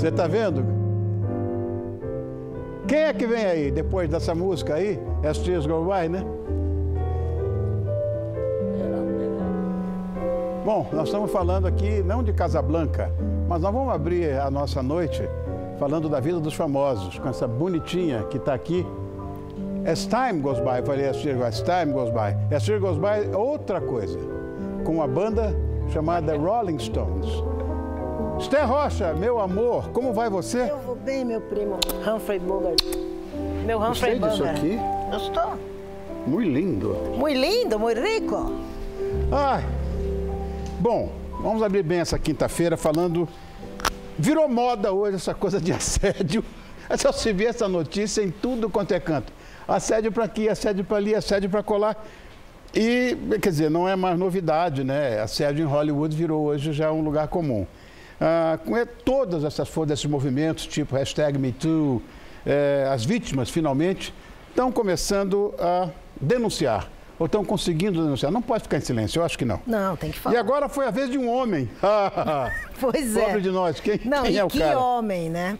Você está vendo? Quem é que vem aí, depois dessa música aí? As Tears Go By, né? Bom, nós estamos falando aqui não de Casablanca, mas nós vamos abrir a nossa noite falando da vida dos famosos, com essa bonitinha que está aqui. As Time Goes By, eu falei As Tears Go By, As Time Goes By. As Tears Goes By é outra coisa, com uma banda chamada Rolling Stones. Esther Rocha, meu amor, como vai você? Eu vou bem, meu primo Humphrey Bogart. Meu Humphrey Bogart. Aqui? Eu estou. Muito lindo. Muito lindo, muito rico. Ai. Bom, vamos abrir bem essa quinta-feira falando... Virou moda hoje essa coisa de assédio. Só se vê essa notícia em tudo quanto é canto. Assédio para aqui, assédio para ali, assédio para colar. E, quer dizer, não é mais novidade, né? Assédio em Hollywood virou hoje já um lugar comum. Com todas essas forças, esses movimentos, tipo hashtag MeToo, as vítimas, finalmente, estão começando a denunciar. Ou estão conseguindo denunciar? Não pode ficar em silêncio, eu acho que não. Não, tem que falar. E agora foi a vez de um homem. Pois é. Pobre de nós, quem é o cara? Não, e que homem, né?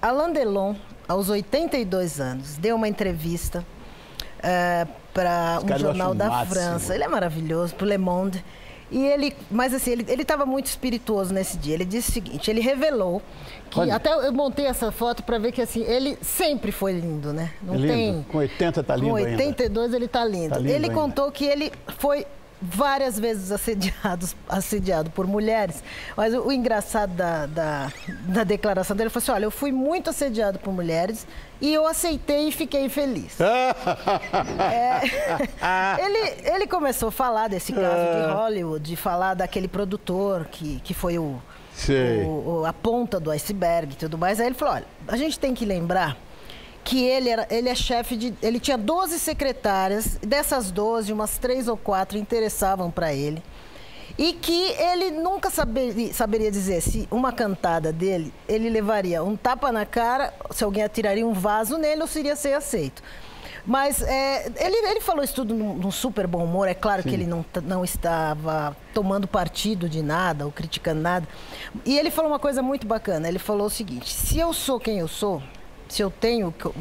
Alain Delon, aos 82 anos, deu uma entrevista para um jornal da França. Ele é maravilhoso, para o Le Monde. E ele, mas assim, ele estava muito espirituoso nesse dia. Ele disse o seguinte, ele revelou que... Olha. Até eu montei essa foto para ver que assim, ele sempre foi lindo, né? Não lindo. Tem... Com 80 tá lindo. Com 82 ainda. Ele tá lindo. Tá lindo ele ainda. Contou que ele foi várias vezes assediado por mulheres. Mas o engraçado da declaração dele foi assim, olha, eu fui muito assediado por mulheres e eu aceitei e fiquei feliz. Ele começou a falar desse caso de Hollywood, de falar daquele produtor que foi a ponta do iceberg e tudo mais. Aí ele falou, olha, a gente tem que lembrar que ele é chefe de... Ele tinha 12 secretárias, dessas 12, umas 3 ou 4 interessavam para ele. E que ele nunca saberia dizer se uma cantada dele, ele levaria um tapa na cara, se alguém atiraria um vaso nele ou se iria ser aceito. Mas ele falou isso tudo num super bom humor, é claro. Sim. Que ele não estava tomando partido de nada ou criticando nada. E ele falou uma coisa muito bacana, ele falou o seguinte, se eu sou quem eu sou... Se eu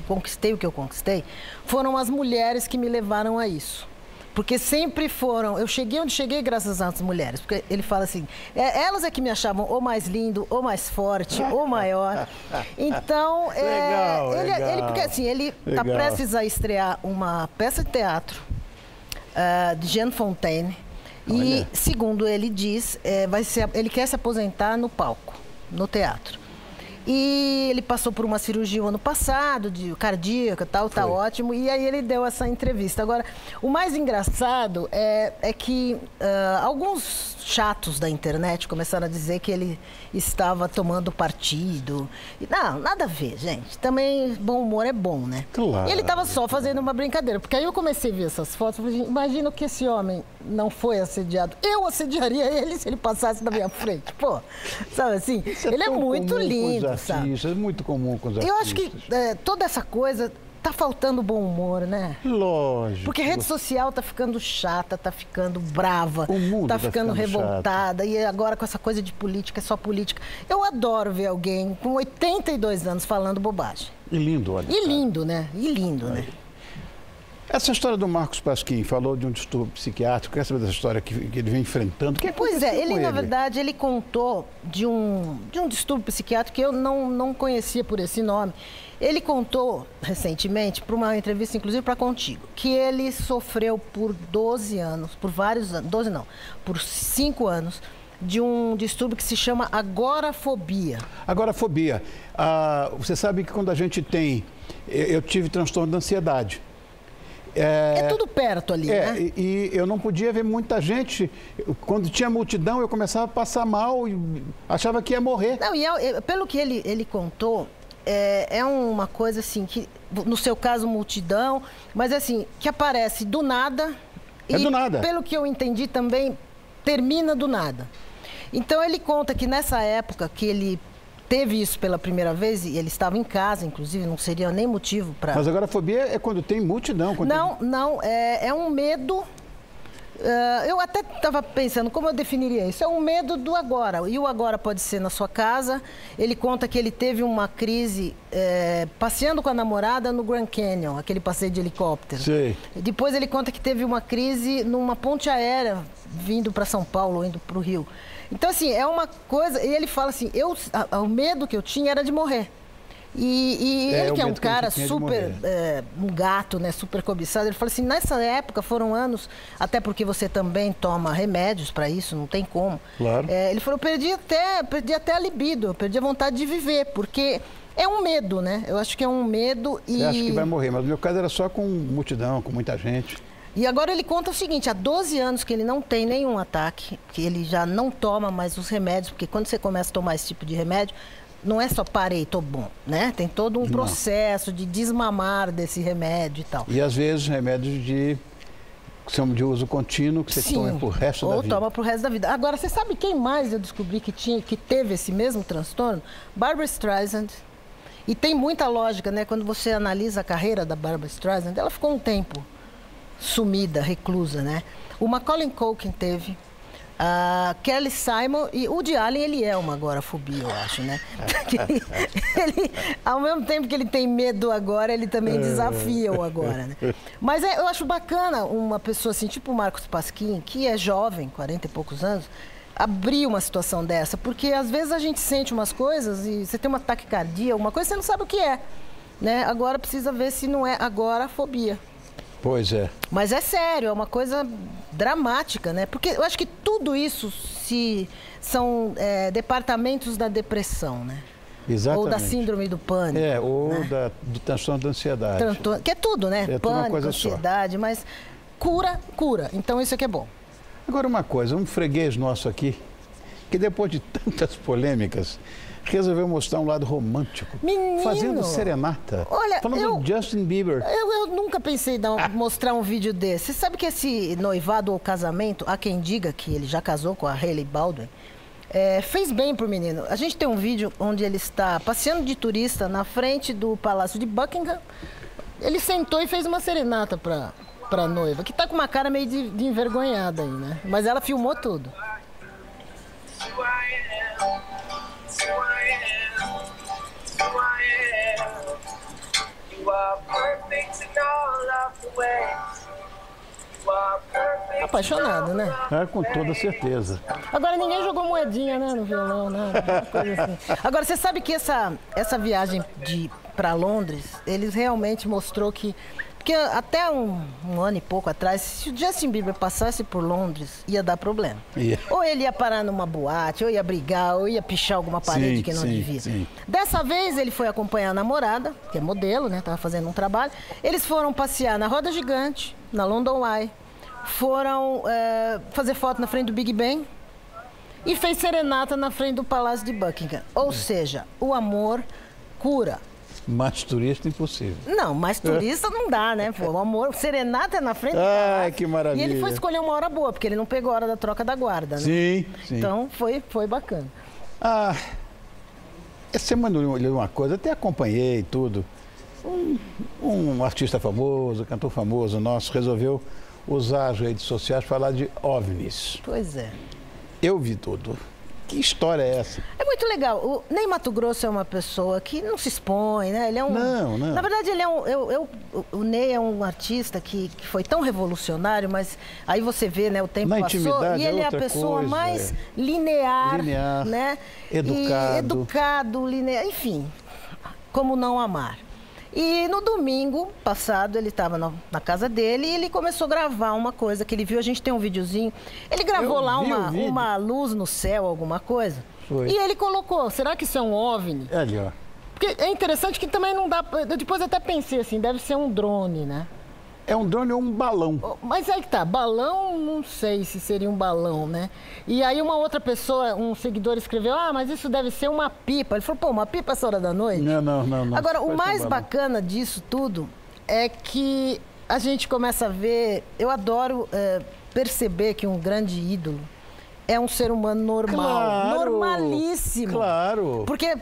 conquistei o que eu conquistei, foram as mulheres que me levaram a isso. Porque sempre foram... Eu cheguei onde cheguei graças às mulheres. Porque ele fala assim, elas é que me achavam ou mais lindo, ou mais forte, ou maior. Então, legal, legal. Porque assim, ele está prestes a estrear uma peça de teatro de Jean Fontaine. Olha. E, segundo ele diz, ele quer se aposentar no palco, no teatro. E ele passou por uma cirurgia o ano passado, de cardíaca e tal, tá ótimo. E aí ele deu essa entrevista. Agora, o mais engraçado é que alguns chatos da internet começaram a dizer que ele estava tomando partido. Não, nada a ver, gente. Também bom humor é bom, né? Claro. E ele estava só fazendo uma brincadeira. Porque aí eu comecei a ver essas fotos, imagina que esse homem não foi assediado. Eu assediaria ele se ele passasse na minha frente. Pô, sabe assim? Ele é muito lindo. Isso é muito comum com os artistas. Eu acho que toda essa coisa tá faltando bom humor, né? Lógico. Porque a rede social tá ficando chata, tá ficando brava, tá ficando revoltada. Chato. E agora com essa coisa de política, é só política. Eu adoro ver alguém com 82 anos falando bobagem. E lindo, olha. E lindo, né? E lindo, né? Essa história do Marcos Pasquim, falou de um distúrbio psiquiátrico, quer saber dessa história que ele vem enfrentando? Pois é, ele, na verdade, ele contou de um distúrbio psiquiátrico que eu não conhecia por esse nome. Ele contou, recentemente, para uma entrevista, inclusive, para Contigo, que ele sofreu por 12 anos, por vários anos, 12 não, por 5 anos, de um distúrbio que se chama agorafobia. Agorafobia. Você sabe que quando a gente tem... Eu tive transtorno de ansiedade. É tudo perto ali, né? E eu não podia ver muita gente. Quando tinha multidão, eu começava a passar mal e achava que ia morrer. Não, e pelo que ele contou, é uma coisa assim, que no seu caso, multidão, mas assim, que aparece do nada. É do nada. Pelo que eu entendi também, termina do nada. Então, ele conta que nessa época que ele... Teve isso pela primeira vez e ele estava em casa, inclusive, não seria nem motivo para... Mas agora a fobia é quando tem multidão? Não, é um medo Eu até estava pensando como eu definiria isso. É um medo do agora. E o agora pode ser na sua casa. Ele conta que ele teve uma crise passeando com a namorada no Grand Canyon, aquele passeio de helicóptero. Sim. Depois ele conta que teve uma crise numa ponte aérea vindo para São Paulo, indo para o Rio. Então, assim, é uma coisa... E ele fala assim, o medo que eu tinha era de morrer. E ele que é um cara super, um gato, né, super cobiçado, ele falou assim, nessa época foram anos, até porque você também toma remédios para isso, não tem como. Claro. Ele falou, eu perdi até a libido, eu perdi a vontade de viver, porque é um medo, né? Eu acho que é um medo e... Você acha que vai morrer, mas no meu caso era só com multidão, com muita gente. E agora ele conta o seguinte, há 12 anos que ele não tem nenhum ataque, que ele já não toma mais os remédios, porque quando você começa a tomar esse tipo de remédio, não é só parei, tô bom, né? Tem todo um processo de desmamar desse remédio e tal. E às vezes remédios de uso contínuo que você toma pro resto da vida. Ou toma pro resto da vida. Agora, você sabe quem mais eu descobri que teve esse mesmo transtorno? Barbra Streisand. E tem muita lógica, né? Quando você analisa a carreira da Barbra Streisand, ela ficou um tempo sumida, reclusa, né? O Macaulay Culkin teve... A Kelly Simon e o Woody Allen, ele é uma agorafobia, eu acho, né? Ele, ao mesmo tempo que ele tem medo agora, ele também desafia o agora, né? Mas eu acho bacana uma pessoa assim, tipo o Marcos Pasquim, que é jovem, 40 e poucos anos, abrir uma situação dessa, porque às vezes a gente sente umas coisas e você tem uma taquicardia, alguma coisa, você não sabe o que é, né? Agora precisa ver se não é agorafobia. Pois é. Mas é sério, é uma coisa dramática, né? Porque eu acho que tudo isso são departamentos da depressão, né? Exatamente. Ou da síndrome do pânico. Ou né? do transtorno da ansiedade. Que é tudo, né? É pânico, coisa ansiedade, só. Mas cura. Então isso aqui é bom. Agora uma coisa, um freguês nosso aqui, que depois de tantas polêmicas... resolveu mostrar um lado romântico, menino, fazendo serenata, olha, falando do Justin Bieber. Eu nunca pensei em mostrar um vídeo desse. Você sabe que esse noivado ou casamento, há quem diga que ele já casou com a Hayley Baldwin, fez bem pro menino. A gente tem um vídeo onde ele está passeando de turista na frente do Palácio de Buckingham. Ele sentou e fez uma serenata pra noiva, que tá com uma cara meio de envergonhada aí, né? Mas ela filmou tudo. Apaixonado, né? Com toda certeza. Agora ninguém jogou moedinha, né? No violão, né? Coisa assim. Agora, você sabe que essa viagem para Londres, eles realmente mostrou que... Porque até um ano e pouco atrás, se o Justin Bieber passasse por Londres, ia dar problema. Yeah. Ou ele ia parar numa boate, ou ia brigar, ou ia pichar alguma parede que não devia. Sim. Dessa vez ele foi acompanhar a namorada, que é modelo, né? Tava fazendo um trabalho. Eles foram passear na Roda Gigante, na London Eye. Foram fazer foto na frente do Big Ben. E fez serenata na frente do Palácio de Buckingham. Ou seja, o amor cura. Mais turista impossível. Não, mais turista não dá, né? Pô, o amor, serenata é na frente. Ai, que maravilha. E ele foi escolher uma hora boa, porque ele não pegou a hora da troca da guarda, né? Sim. Então, foi bacana. Ah, essa semana eu li uma coisa, até acompanhei tudo. Um artista famoso, cantor famoso nosso, resolveu usar as redes sociais para falar de OVNIs. Pois é. Eu vi tudo. Que história é essa? É muito legal. O Ney Mato Grosso é uma pessoa que não se expõe, né? Ele é um... Não. Na verdade, ele é um... O Ney é um artista que foi tão revolucionário, mas aí você vê, né? O tempo passou e ele é a pessoa mais linear, né? Educado, linear, enfim. Como não amar. E no domingo passado, ele estava na casa dele e ele começou a gravar uma coisa que ele viu. A gente tem um videozinho. Ele gravou lá uma luz no céu, alguma coisa. Foi. E ele colocou, será que isso é um OVNI? É ali, ó. Porque é interessante que também não dá... Depois eu até pensei assim, deve ser um drone, né? É um drone ou um balão. Mas aí que tá, balão, não sei se seria um balão, né? E aí uma outra pessoa, um seguidor escreveu, mas isso deve ser uma pipa. Ele falou, uma pipa essa hora da noite? Não. Agora, o mais bacana disso tudo é que a gente começa a ver, eu adoro perceber que um grande ídolo é um ser humano normal. Claro, normalíssimo. Claro. Porque...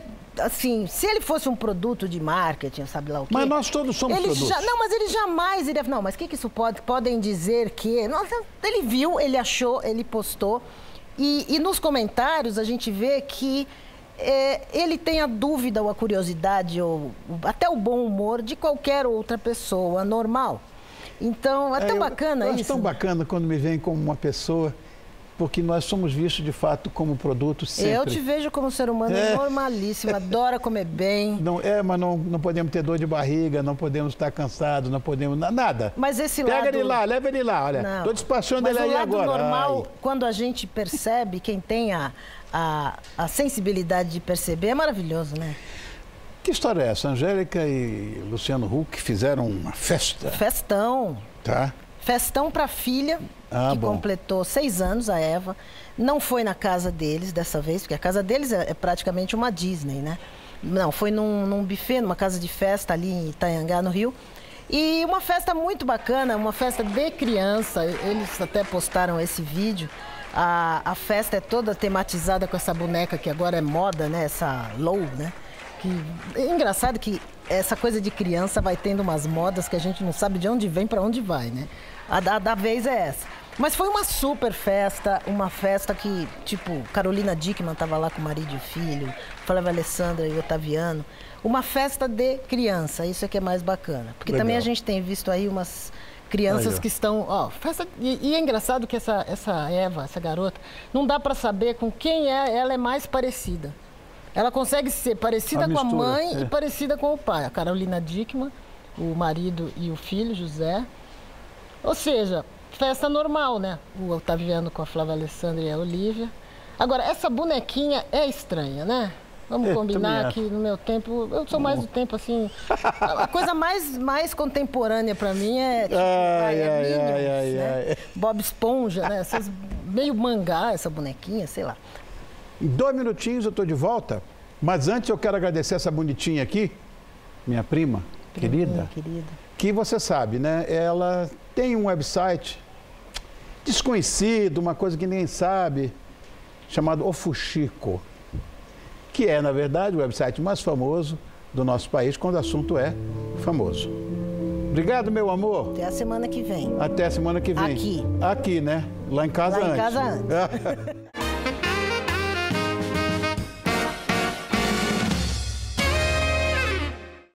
assim, se ele fosse um produto de marketing, sabe lá o quê? Mas nós todos somos produtos. Não, mas ele jamais iria... Não, mas o que que isso pode... Podem dizer que... Nossa, ele viu, ele achou, ele postou. E nos comentários a gente vê que ele tem a dúvida ou a curiosidade ou até o bom humor de qualquer outra pessoa normal. Então, é tão bacana isso. É tão bacana quando me vem como uma pessoa... Porque nós somos vistos, de fato, como produto sempre. Eu te vejo como ser humano normalíssimo, adora comer bem. Não, mas não podemos ter dor de barriga, não podemos estar cansados, não podemos... Nada. Mas esse lado... Pega ele lá, leva ele lá, olha. Estou despachando ele aí agora. Mas o lado normal, quando a gente percebe, quem tem a sensibilidade de perceber, é maravilhoso, né? Que história é essa? Angélica e Luciano Huck fizeram uma festa. Festão. Tá. Festão para a filha, que completou 6 anos, a Eva. Não foi na casa deles dessa vez, porque a casa deles é praticamente uma Disney, né? Não, foi num buffet, numa casa de festa ali em Itanhangá, no Rio. E uma festa muito bacana, uma festa de criança. Eles até postaram esse vídeo. A festa é toda tematizada com essa boneca que agora é moda, né? Essa Low, né? É engraçado que essa coisa de criança vai tendo umas modas que a gente não sabe de onde vem para onde vai, né? A da vez é essa. Mas foi uma super festa, uma festa que, tipo, Carolina Dickmann estava lá com o marido e o filho, Flávia Alessandra e Otaviano. Uma festa de criança, isso é que é mais bacana. Porque legal. Também a gente tem visto aí umas crianças aí, que estão... Ó, festa, e é engraçado que essa Eva, essa garota, não dá para saber com quem ela é mais parecida. Ela consegue ser parecida com a mãe e parecida com o pai. A Carolina Dickmann, o marido e o filho, José. Ou seja, festa normal, né? O Otaviano com a Flávia Alessandra e a Olivia. Agora, essa bonequinha é estranha, né? Vamos combinar que no meu tempo... Eu sou mais do tempo, assim... A coisa mais contemporânea pra mim é... Tipo, Bob Esponja, né? Essas, meio mangá, essa bonequinha, sei lá. Em 2 minutinhos eu estou de volta, mas antes eu quero agradecer essa bonitinha aqui, minha prima querida, que você sabe, né? Ela tem um website desconhecido, uma coisa que ninguém sabe, chamado O Fuxico, que é, na verdade, o website mais famoso do nosso país quando o assunto é famoso. Obrigado, meu amor. Até a semana que vem. Até a semana que vem. Aqui. Aqui, né? Lá em casa antes. Lá em casa antes.